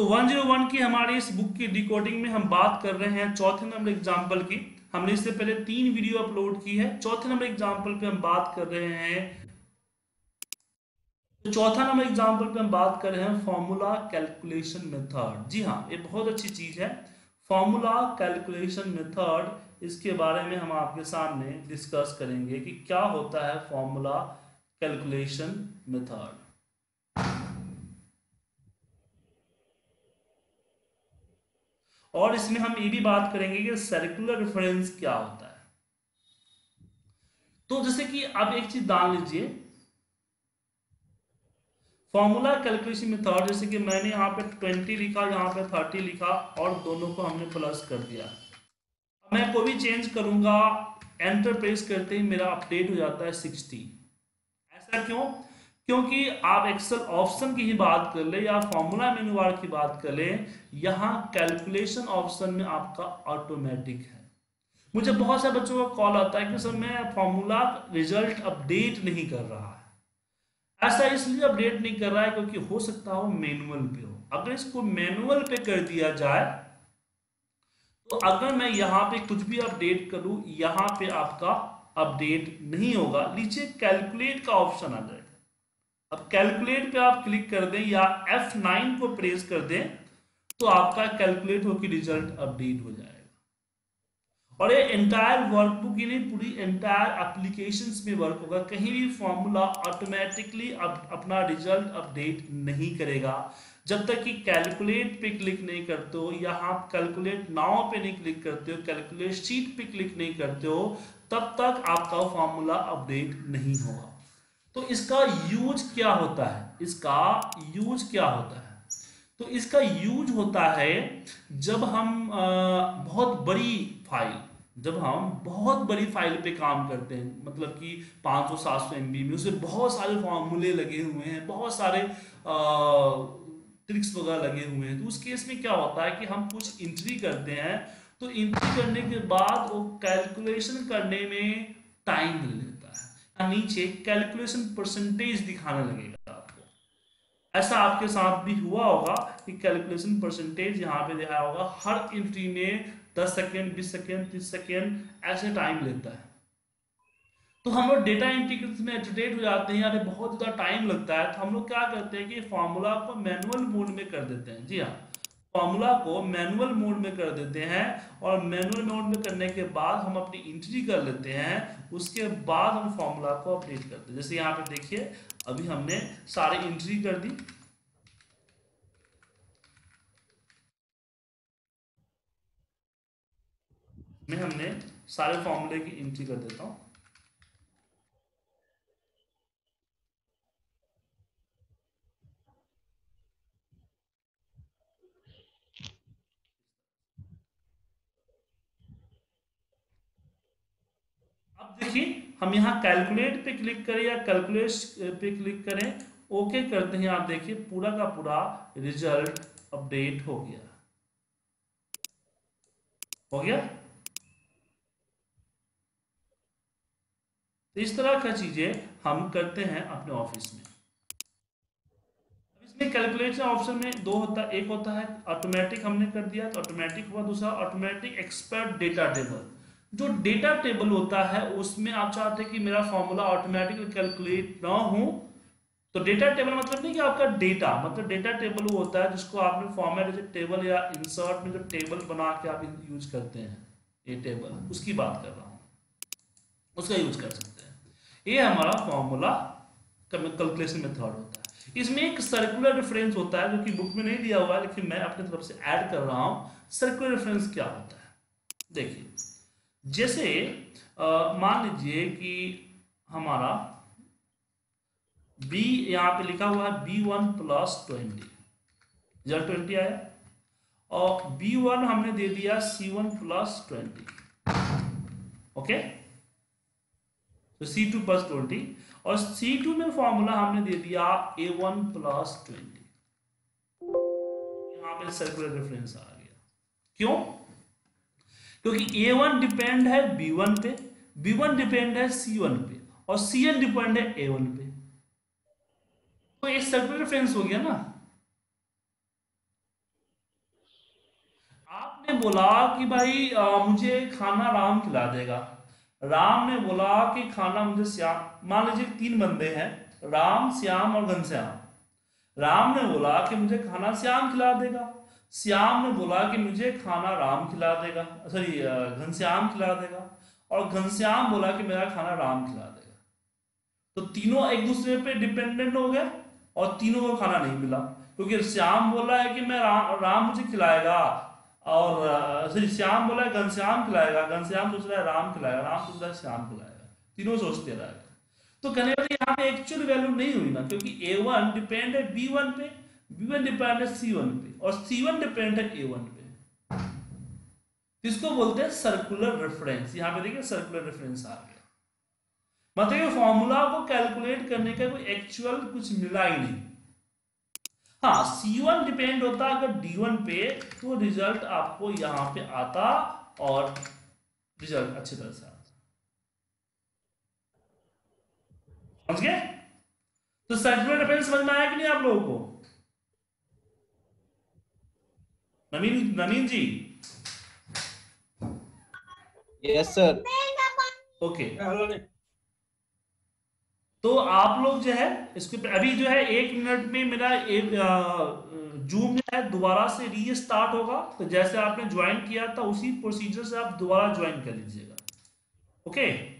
तो 101 की हमारी इस बुक की डिकोडिंग में हम बात कर रहे हैं चौथे नंबर एग्जाम्पल की। हमने इससे पहले 3 वीडियो अपलोड की है। चौथे नंबर एग्जाम्पल पे हम बात कर रहे हैं फॉर्मूला कैलकुलेशन मेथड। जी हाँ, ये बहुत अच्छी चीज है फॉर्मूला कैलकुलेशन मेथड। इसके बारे में हम आपके सामने डिस्कस करेंगे कि क्या होता है फॉर्मूला कैलकुलेशन मेथड। और इसमें हम ये भी बात करेंगे कि सर्कुलर रेफरेंस क्या होता है। तो जैसे कि आप एक चीज जान लीजिए, फॉर्मूला कैलकुलेशन मेथड, जैसे कि मैंने यहाँ पे 20 लिखा, यहाँ पे 30 लिखा और दोनों को हमने प्लस कर दिया। अब मैं कोई भी चेंज करूँगा, एंटर प्रेस करते ही मेरा अपडेट हो जाता है 60। ऐसा क्यों? क्योंकि आप एक्सेल ऑप्शन की ही बात कर ले या फॉर्मूला मेनू बार की बात कर ले, यहाँ कैलकुलेशन ऑप्शन में आपका ऑटोमेटिक है। मुझे बहुत से बच्चों का कॉल आता है कि सर मैं फॉर्मूला रिजल्ट अपडेट नहीं कर रहा। ऐसा इसलिए अपडेट नहीं कर रहा है क्योंकि हो सकता हो मैनुअल पे हो। अगर इसको मैनुअल पे कर दिया जाए तो अगर मैं यहाँ पे कुछ भी अपडेट करूँ, यहाँ पे आपका अपडेट नहीं होगा, नीचे कैलकुलेट का ऑप्शन आ जाएगा। अब कैलकुलेट पे आप क्लिक कर दें या F9 को प्रेस कर दें तो आपका कैलकुलेट होकर रिजल्ट अपडेट हो जाएगा। और ये एंटायर वर्कबुक ही नहीं, पूरी एंटायर एप्लीकेशंस में वर्क होगा। कहीं भी फॉर्मूला ऑटोमेटिकली अपना रिजल्ट अपडेट नहीं करेगा जब तक कि कैलकुलेट पे क्लिक नहीं करते हो या आप कैलकुलेट नाउ पे नहीं क्लिक करते हो, कैलकुलेट शीट पे क्लिक नहीं करते हो, तब तक आपका फॉर्मूला अपडेट नहीं होगा। तो इसका यूज क्या होता है? इसका यूज होता है जब हम बहुत बड़ी फाइल पे काम करते हैं, मतलब कि 500-700 MB में, उसमें बहुत सारे फॉर्मूले लगे हुए हैं, बहुत सारे ट्रिक्स वगैरह लगे हुए हैं। तो उस केस में क्या होता है कि हम कुछ एंट्री करते हैं तो एंट्री करने के बाद वो कैलकुलेशन करने में टाइम लेता है। नीचे कैलकुलेशन परसेंटेज दिखाने लगेगा आपको। ऐसा आपके साथ भी हुआ होगा कि कैलकुलेशन परसेंटेज यहाँ पे दिखाया होगा। हर एंट्री में 10 सेकेंड, 20 सेकेंड, 30 सेकेंड ऐसे टाइम लेता है। तो हम लोग डेटा एंट्री में एजुटेट हो जाते हैं, यानी बहुत ज़्यादा टाइम लगता है। तो हम लोग क्या करते हैं कि फॉर्मूला को मैनुअल मोड में कर देते हैं। जी हाँ, फॉर्मूला को मैनुअल मोड में कर देते हैं और मैनुअल मोड में करने के बाद हम अपनी एंट्री कर लेते हैं। उसके बाद हम फॉर्मूला को अपडेट करते हैं। जैसे यहाँ पे देखिए, अभी हमने सारी एंट्री कर दी। मैं हमने सारे फॉर्मूले की एंट्री कर देता हूं। अब देखिए, हम यहाँ कैलकुलेट पे क्लिक करें या कैलकुलेट पे क्लिक करें, ओके करते हैं। आप देखिए पूरा का पूरा रिजल्ट अपडेट हो गया। इस तरह का चीजें हम करते हैं अपने ऑफिस में। इसमें कैलकुलेशन ऑप्शन में दो होता है, एक होता है ऑटोमेटिक, हमने कर दिया तो ऑटोमेटिक हुआ, दूसरा ऑटोमेटिक एक्सपर्ट डेटा टेबल। जो डेटा टेबल होता है उसमें आप चाहते हैं कि मेरा फॉर्मूला ऑटोमेटिकली कैलकुलेट ना हो। तो डेटा टेबल मतलब नहीं कि आपका डेटा, मतलब डेटा टेबल वो होता है जिसको आपने फॉर्मेट जैसे टेबल या इंसर्ट में जो टेबल बना के आप यूज करते हैं, ये टेबल, उसकी बात कर रहा हूँ, उसका यूज कर सकते हैं। ये हमारा फॉर्मूला कैलकुलेशन मेथड होता है। इसमें एक सर्कुलर रेफरेंस होता है जो कि बुक में नहीं दिया हुआ है, लेकिन मैं अपनी तरफ से ऐड कर रहा हूं। सर्कुलर रेफरेंस क्या होता है? देखिए, जैसे मान लीजिए कि हमारा b यहाँ पे लिखा हुआ है, b1 + 20, रिजल्ट 20 आया, और b1 हमने दे दिया c1 + 20, ओके, तो C2 + 20, और C2 में फॉर्मूला हमने दे दिया A1 + 20। यहाँ पे सर्कुलर रेफरेंस आ गया। क्यों? क्योंकि A1 डिपेंड है B1 पे, B1 डिपेंड है C1 पे और C1 डिपेंड है A1 पे। तो ये सर्कुलर रेफरेंस हो गया ना। बोला कि भाई मुझे खाना राम खिला देगा। राम ने बोला कि खाना मुझे श्याम, मान लीजिए 3 बंदे हैं, राम, श्याम और घनश्याम। राम ने बोला कि मुझे खाना श्याम खिला देगा, श्याम ने बोला कि मुझे खाना राम खिला देगा, सॉरी घनश्याम खिला देगा, और घनश्याम बोला कि मेरा खाना राम खिला देगा। तो तीनों एक दूसरे पे डिपेंडेंट हो गए और तीनों को खाना नहीं मिला, क्योंकि श्याम बोला है कि मैं राम मुझे खिलाएगा, और सॉरी श्याम बोला है घनश्याम खिलाएगा, घनश्याम सोच रहा है राम खिलाएगा, राम सोच रहा है श्याम खिलाएगा, तीनों सोचते रहे। तो कहने वाले यहाँ पे एक्चुअल वैल्यू नहीं हुई ना, क्योंकि A1 डिपेंड है B1 पे, B1 डिपेंड है C1 पे, और C1 डिपेंड है A1 पे। इसको बोलते हैं सर्कुलर रेफरेंस। यहाँ पे देखिए सर्कुलर रेफरेंस आ गया, मतलब ये फॉर्मूला को कैलकुलेट करने का कोई एक्चुअल कुछ मिला ही नहीं। हाँ, C1 डिपेंड होता अगर D1 पे तो रिजल्ट आपको यहाँ पे आता और रिजल्ट अच्छी तरह से आता। समझ गए? तो सर्कुलर रेफरेंस समझ में आया कि नहीं आप लोगों को? Naveen ji? Yes sir. Okay, तो आप लोग जो है इसके अभी जो है 1 मिनट में मेरा एक जूम जो है दोबारा से रीस्टार्ट होगा, तो जैसे आपने ज्वाइन किया था उसी प्रोसीजर से आप दोबारा ज्वाइन कर लीजिएगा। ओके।